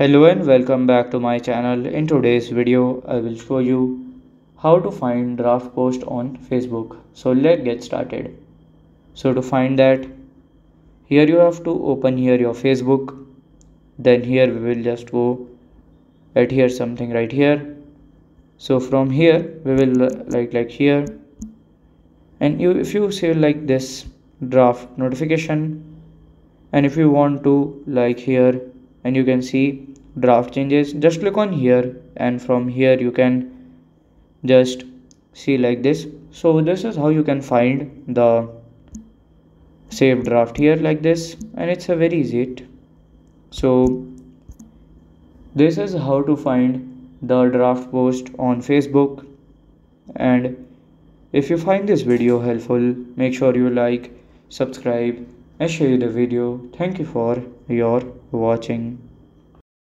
Hello and welcome back to my channel. In today's video I will show you how to find draft post on Facebook. So let's get started. So to find that, here you have to open here your Facebook. Then here we will just go at here something right here. So from here we will like here, and if you save like this draft notification, and if you want to like here, and you can see draft changes, just click on here, and from here you can just see like this. So this is how you can find the saved draft here like this, and it's a very easy it. So this is how to find the draft post on Facebook. And if you find this video helpful, make sure you like, subscribe and share the video. Thank you for your watching.